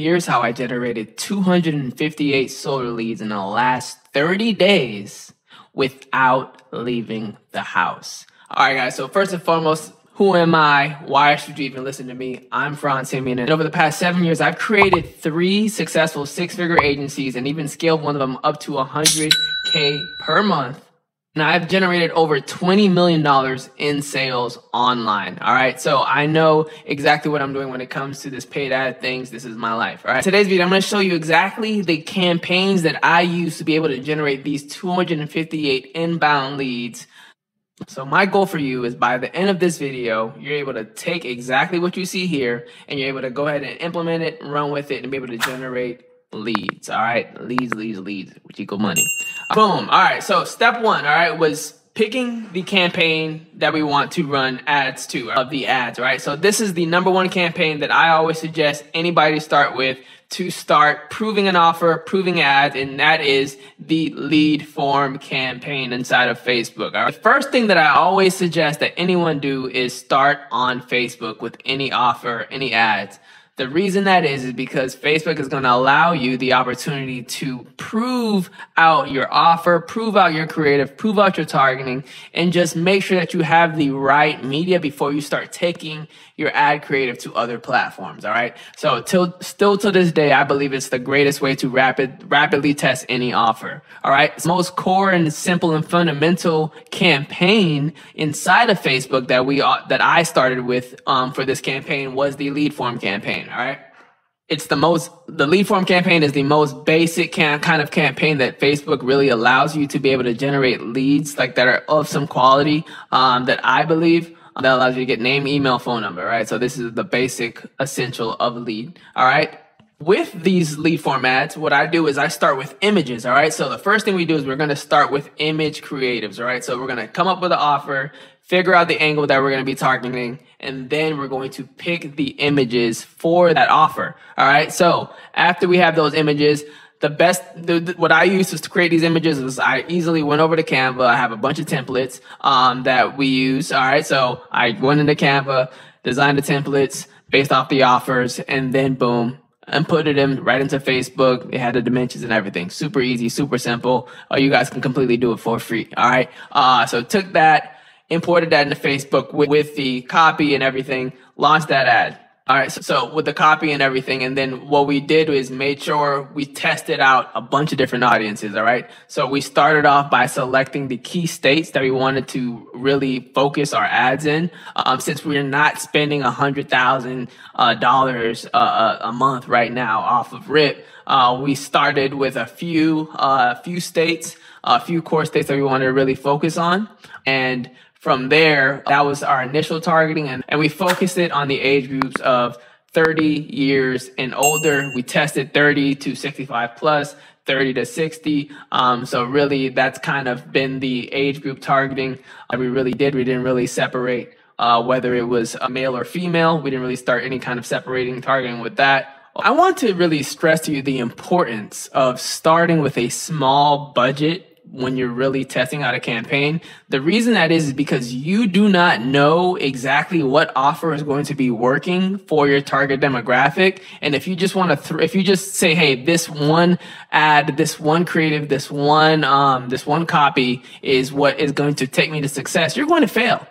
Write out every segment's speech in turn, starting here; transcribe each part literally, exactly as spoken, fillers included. Here's how I generated two hundred fifty-eight solar leads in the last thirty days without leaving the house. All right, guys, so first and foremost, who am I? Why should you even listen to me? I'm Fran Simien, and over the past seven years, I've created three successful six-figure agencies and even scaled one of them up to one hundred K per month. And I've generated over twenty million dollars in sales online. All right. So I know exactly what I'm doing when it comes to this paid ad things. This is my life. All right. Today's video, I'm going to show you exactly the campaigns that I use to be able to generate these two hundred fifty-eight inbound leads. So my goal for you is by the end of this video, you're able to take exactly what you see here and you're able to go ahead and implement it, run with it, and be able to generate leads. All right. Leads, leads, leads, which equal money. Boom. All right. So step one, all right, was picking the campaign that we want to run ads to, of the ads, right? So this is the number one campaign that I always suggest anybody start with to start proving an offer, proving ads, and that is the lead form campaign inside of Facebook. All right? The first thing that I always suggest that anyone do is start on Facebook with any offer, any ads. The reason that is, is because Facebook is going to allow you the opportunity to prove out your offer, prove out your creative, prove out your targeting, and just make sure that you have the right media before you start taking your ad creative to other platforms. All right. So till still to this day, I believe it's the greatest way to rapid, rapidly test any offer. All right. It's the most core and simple and fundamental campaign inside of Facebook that we, that I started with, um, for this campaign was the lead form campaign. All right. It's the most, the lead form campaign is the most basic can, kind of campaign that Facebook really allows you to be able to generate leads like that are of some quality, um, that I believe um, that allows you to get name, email, phone number. Right. So this is the basic essential of a lead. All right. With these lead form ads, what I do is I start with images, all right? So the first thing we do is we're going to start with image creatives, all right? So we're going to come up with an offer, figure out the angle that we're going to be targeting, and then we're going to pick the images for that offer, all right? So after we have those images, the best, the, the, what I use is to create these images is I easily went over to Canva. I have a bunch of templates um, that we use, all right? So I went into Canva, designed the templates based off the offers, and then boom, and put it in right into Facebook. It had the dimensions and everything. Super easy, super simple. Oh, you guys can completely do it for free. All right. Uh, so took that, imported that into Facebook with, with the copy and everything, launched that ad. All right. So, so with the copy and everything. And then what we did was made sure we tested out a bunch of different audiences. All right. So we started off by selecting the key states that we wanted to really focus our ads in. Um, since we're not spending a hundred thousand uh, dollars uh, a month right now off of rip, uh, we started with a few, uh, few states, a few core states that we wanted to really focus on. And from there, that was our initial targeting, and, and we focused it on the age groups of thirty years and older. We tested thirty to sixty-five plus, thirty to sixty. Um, so really, that's kind of been the age group targeting that we really did. We didn't really separate uh, whether it was a male or female. We didn't really start any kind of separating targeting with that. I want to really stress to you the importance of starting with a small budget when you're really testing out a campaign. The reason that is, is because you do not know exactly what offer is going to be working for your target demographic. And if you just want to, if you just say, hey, this one ad, this one creative, this one, um, this one copy is what is going to take me to success, you're going to fail.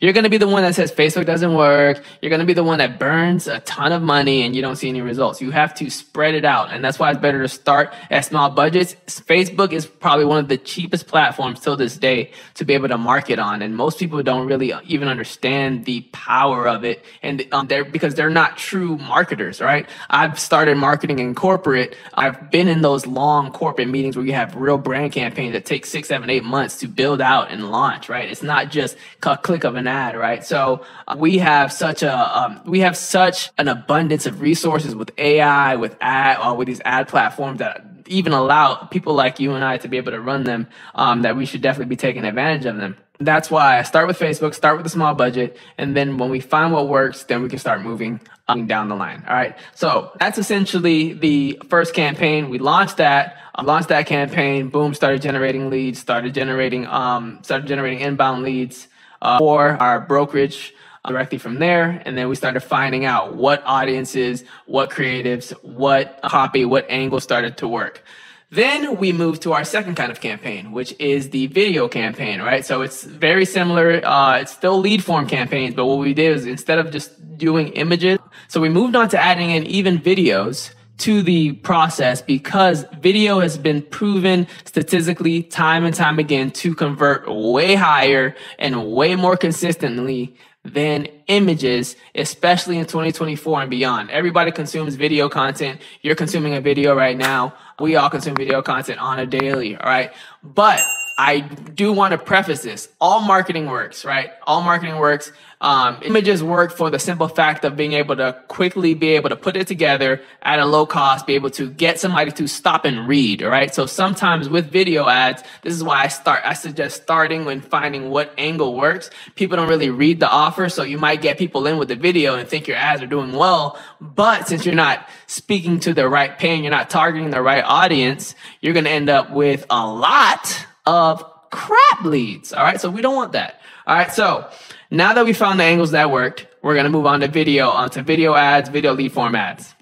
You're going to be the one that says Facebook doesn't work. You're going to be the one that burns a ton of money and you don't see any results. You have to spread it out. And that's why it's better to start at small budgets. Facebook is probably one of the cheapest platforms till this day to be able to market on. And most people don't really even understand the power of it. And um, they're, because they're not true marketers, right? I've started marketing in corporate. I've been in those long corporate meetings where you have real brand campaigns that take six, seven, eight months to build out and launch, right? It's not just a click of an ad, right? So uh, we have such a um, we have such an abundance of resources with A I, with ad, uh, with these ad platforms that even allow people like you and I to be able to run them. Um, that we should definitely be taking advantage of them. That's why I start with Facebook, start with a small budget, and then when we find what works, then we can start moving um, down the line. All right. So that's essentially the first campaign. We launched that, uh, launched that campaign. Boom, started generating leads, started generating um, started generating inbound leads. Uh, for our brokerage directly from there. And then we started finding out what audiences, what creatives, what copy, what angle started to work. Then we moved to our second kind of campaign, which is the video campaign, right? So it's very similar. Uh, it's still lead form campaigns, but what we did is instead of just doing images, so we moved on to adding in even videos to the process, because video has been proven statistically time and time again to convert way higher and way more consistently than images, especially in twenty twenty-four and beyond. Everybody consumes video content. You're consuming a video right now. We all consume video content on a daily, all right? But I do want to preface this. All marketing works, right? All marketing works. Um, images work for the simple fact of being able to quickly be able to put it together at a low cost, be able to get somebody to stop and read, right? So sometimes with video ads, this is why I start, I suggest starting when finding what angle works. People don't really read the offer. So you might get people in with the video and think your ads are doing well, but since you're not speaking to the right pain, you're not targeting the right audience, you're going to end up with a lot of crap leads. All right. So we don't want that. All right. So now that we found the angles that worked, we're going to move on to video, onto video ads, video lead form ads.